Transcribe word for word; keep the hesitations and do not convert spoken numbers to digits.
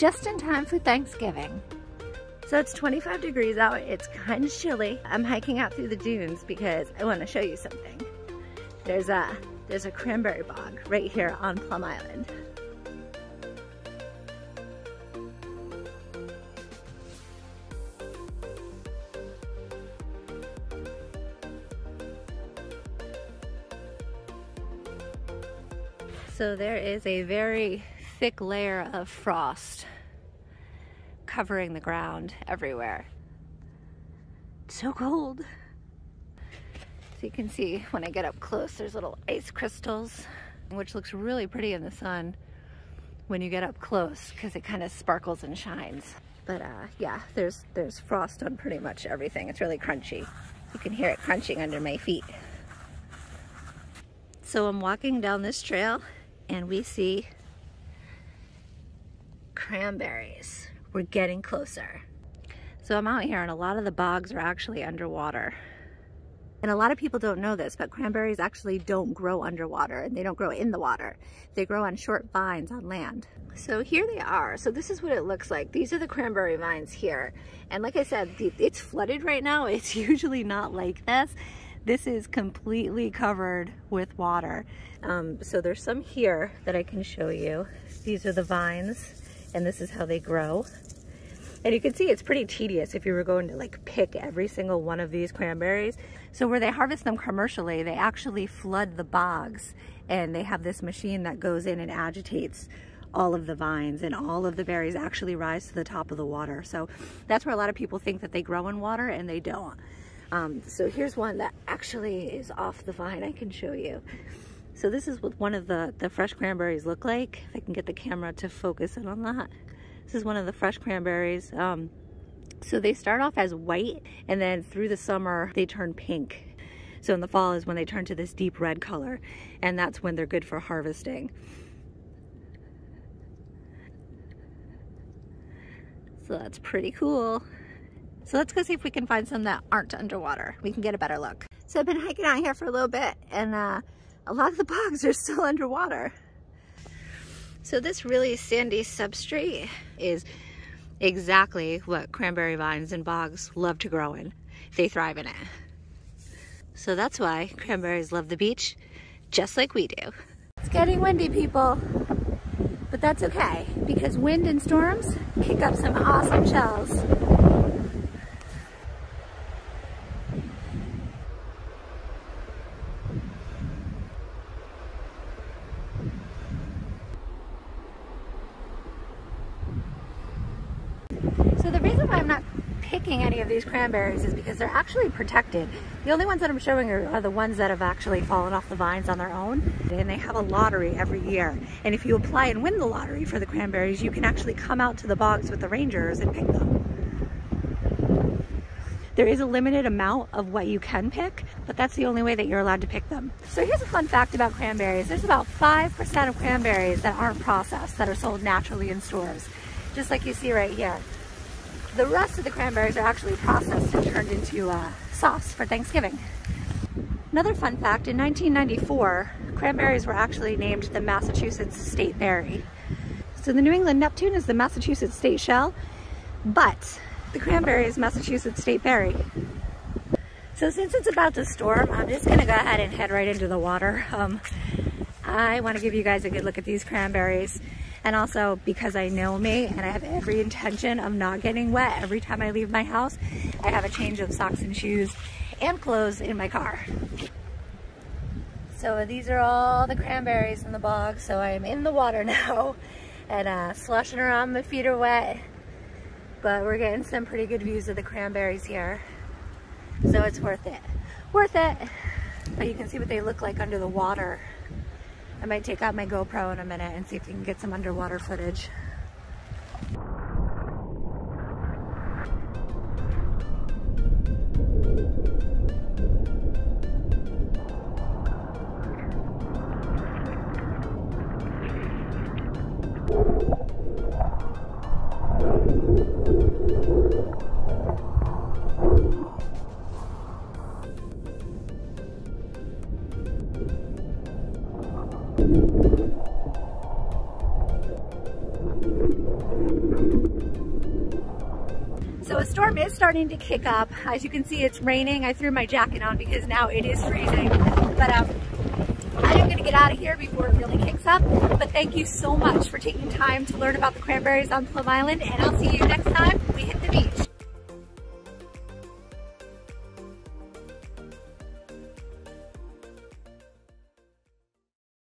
just in time for Thanksgiving. So it's twenty-five degrees out, it's kind of chilly. I'm hiking out through the dunes because I want to show you something. There's a, there's a cranberry bog right here on Plum Island. So there is a very thick layer of frost covering the ground everywhere. It's so cold. So you can see when I get up close, there's little ice crystals, which looks really pretty in the sun when you get up close because it kind of sparkles and shines. But uh, yeah, there's, there's frost on pretty much everything. It's really crunchy. You can hear it crunching under my feet. So I'm walking down this trail and we see cranberries. We're getting closer. So I'm out here and a lot of the bogs are actually underwater. And a lot of people don't know this, but cranberries actually don't grow underwater and they don't grow in the water. They grow on short vines on land. So here they are. So this is what it looks like. These are the cranberry vines here. And like I said, it's flooded right now. It's usually not like this. This is completely covered with water. Um, so there's some here that I can show you. These are the vines, and this is how they grow. And you can see it's pretty tedious if you were going to like pick every single one of these cranberries. So where they harvest them commercially, they actually flood the bogs, and they have this machine that goes in and agitates all of the vines, and all of the berries actually rise to the top of the water. So that's where a lot of people think that they grow in water, and they don't. Um, so here's one that actually is off the vine. I can show you. So this is what one of the, the fresh cranberries look like. If I can get the camera to focus in on that. This is one of the fresh cranberries. Um, so they start off as white and then through the summer they turn pink. So in the fall is when they turn to this deep red color, and that's when they're good for harvesting. So that's pretty cool. So let's go see if we can find some that aren't underwater. We can get a better look. So I've been hiking out here for a little bit, and uh, a lot of the bogs are still underwater. So this really sandy substrate is exactly what cranberry vines and bogs love to grow in. They thrive in it. So that's why cranberries love the beach, just like we do. It's getting windy, people, but that's okay because wind and storms kick up some awesome shells. Any of these cranberries is because they're actually protected. The only ones that I'm showing are, are the ones that have actually fallen off the vines on their own, and they have a lottery every year, and if you apply and win the lottery for the cranberries, you can actually come out to the bogs with the rangers and pick them. There is a limited amount of what you can pick, but that's the only way that you're allowed to pick them. So here's a fun fact about cranberries. There's about five percent of cranberries that aren't processed, that are sold naturally in stores, just like you see right here. The rest of the cranberries are actually processed and turned into uh, sauce for Thanksgiving. Another fun fact, in nineteen ninety-four, cranberries were actually named the Massachusetts state berry. So the New England Neptune is the Massachusetts state shell, but the cranberry is Massachusetts state berry. So since it's about to storm, I'm just gonna go ahead and head right into the water. Um, I wanna give you guys a good look at these cranberries. And also because I know me and I have every intention of not getting wet every time I leave my house, I have a change of socks and shoes and clothes in my car. So these are all the cranberries in the bog. So I am in the water now and uh, slushing around, my feet are wet, but we're getting some pretty good views of the cranberries here. So it's worth it, worth it. But you can see what they look like under the water. I might take out my GoPro in a minute and see if we can get some underwater footage. storm is starting to kick up. As you can see, it's raining. I threw my jacket on because now it is freezing. But um, I am going to get out of here before it really kicks up. But thank you so much for taking time to learn about the cranberries on Plum Island, and I'll see you next time. We hit